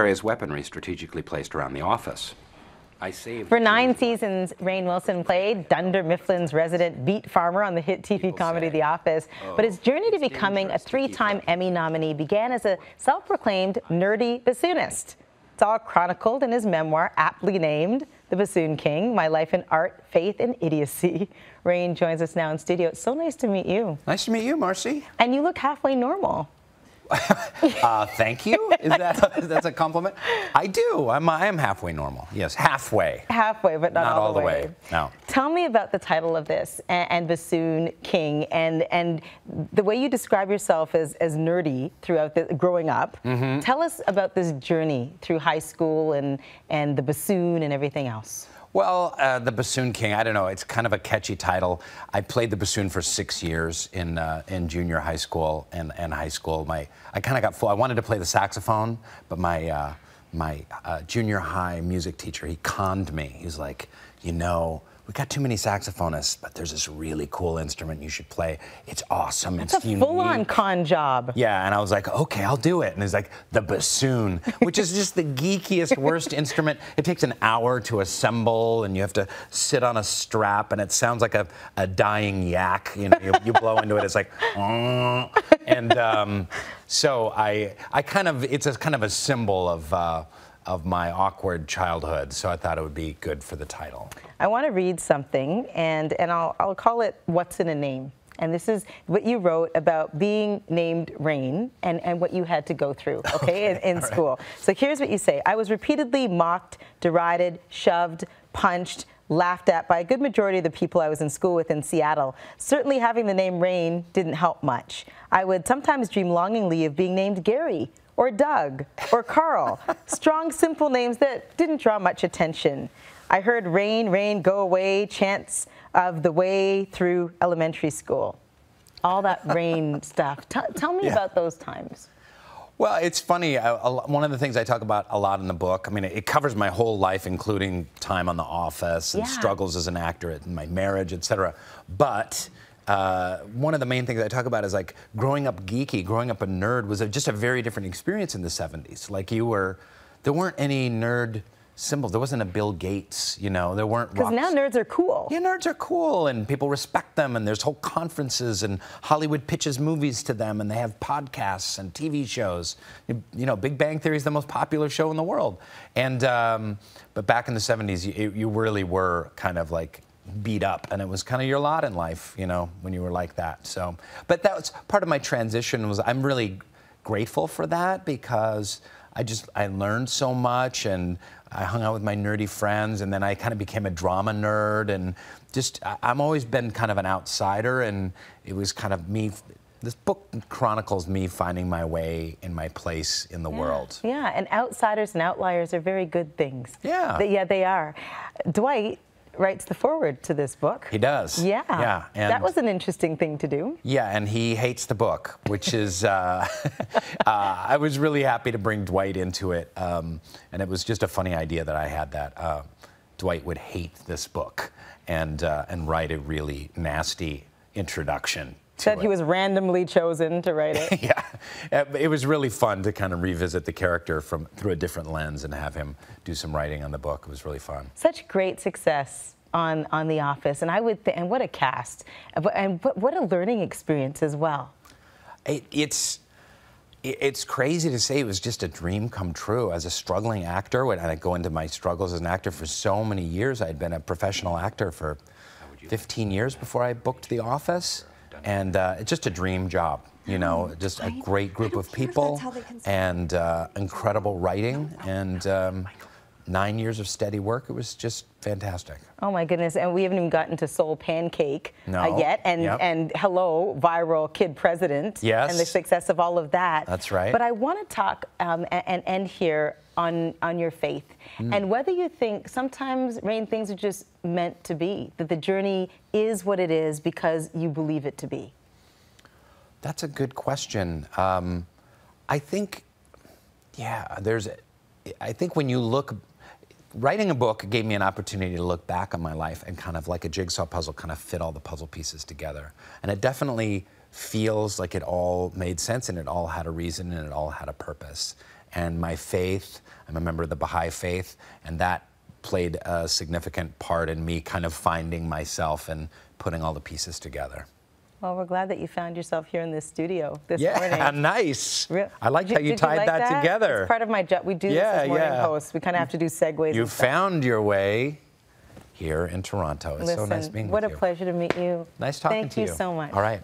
Various weaponry strategically placed around the office. For 9 seasons, Rainn Wilson played Dunder Mifflin's resident beet farmer on the hit TV comedy The Office. But his journey to becoming a three-time Emmy nominee began as a self-proclaimed nerdy bassoonist. It's all chronicled in his memoir, aptly named The Bassoon King, My Life in Art, Faith, and Idiocy. Rainn joins us now in studio. It's so nice to meet you. Nice to meet you, Marcy. And you look halfway normal. Thank you. That's a compliment? I do. I am halfway normal. Yes, halfway. Halfway, but not all the way. No. Tell me about the title of this and Bassoon King and the way you describe yourself as nerdy throughout growing up. Mm-hmm. Tell us about this journey through high school and the bassoon and everything else. Well, The Bassoon King, I don't know, it's kind of a catchy title. I played the bassoon for 6 years in junior high school and high school. I kind of got full. I wanted to play the saxophone, but my junior high music teacher, he conned me. He's like, you know, we got too many saxophonists, but there's this really cool instrument you should play. It's awesome. It's a full-on con job. Yeah, and I was like, okay, I'll do it. And he's like, the bassoon, which is just the geekiest, worst instrument. It takes an hour to assemble, and you have to sit on a strap, and it sounds like a dying yak. You know, you blow into it, it's like, and so I kind of, it's kind of a symbol of my awkward childhood, so I thought it would be good for the title. I want to read something, and I'll call it What's in a Name. And this is what you wrote about being named Rainn and what you had to go through, okay, in school. Right. So here's what you say. I was repeatedly mocked, derided, shoved, punched, laughed at by a good majority of the people I was in school with in Seattle. Certainly having the name Rainn didn't help much. I would sometimes dream longingly of being named Gary, or Doug, or Carl. Strong, simple names that didn't draw much attention. I heard Rainn, Rainn, go away, chants of the way through elementary school. All that Rainn stuff. Tell me about those times. Well, it's funny. One of the things I talk about a lot in the book, I mean, it covers my whole life, including time on The Office and struggles as an actor and my marriage, etc. But one of the main things I talk about is like growing up geeky, growing up a nerd was just a very different experience in the 70s. Like there weren't any nerd symbols. There wasn't a Bill Gates, you know, there weren't. Because now nerds are cool. Yeah, nerds are cool and people respect them and there's whole conferences and Hollywood pitches movies to them and they have podcasts and TV shows. You know, Big Bang Theory is the most popular show in the world. And, but back in the 70s, you really were kind of like beat up, and it was kind of your lot in life, you know, when you were like that. So, but that was part of my transition. I'm really grateful for that because I learned so much, and I hung out with my nerdy friends, and then I kind of became a drama nerd, and just I've always been kind of an outsider, and it was kind of me. This book chronicles me finding my way in my place in the world. Yeah, and outsiders and outliers are very good things. Yeah, they are. Dwight writes the foreword to this book. He does. Yeah. Yeah. And that was an interesting thing to do. Yeah, and he hates the book, which is, I was really happy to bring Dwight into it, and it was just a funny idea that I had that Dwight would hate this book and write a really nasty introduction. Said he was randomly chosen to write it. Yeah, it was really fun to kind of revisit the character through a different lens and have him do some writing on the book. It was really fun. Such great success on The Office, and I would and what a cast, and what a learning experience as well. It's crazy to say it was just a dream come true as a struggling actor. When I go into my struggles as an actor for so many years, I'd been a professional actor for 15 years before I booked The Office. And it's just a dream job, you know, just a great group of people and incredible writing and 9 years of steady work. It was just fantastic. Oh, my goodness. And we haven't even gotten to Soul Pancake yet. And hello, viral kid president. Yes. And the success of all of that. That's right. But I want to talk and end here on your faith and whether you think sometimes, Rainn, things are just meant to be, that the journey is what it is because you believe it to be. That's a good question. I think, I think when you look, writing a book gave me an opportunity to look back on my life and kind of like a jigsaw puzzle, kind of fit all the puzzle pieces together. And it definitely feels like it all made sense and it all had a reason and it all had a purpose. and my faith. I'm a member of the Baha'i faith, and that played a significant part in me kind of finding myself and putting all the pieces together. Well, we're glad that you found yourself here in this studio this morning. Yeah, nice. I like how you tied that together. It's part of my job. We do this as morning hosts. We kind of have to do segues. You found your way here in Toronto. It's so nice being with you. What a pleasure to meet you. Nice talking to you. Thank you so much. All right.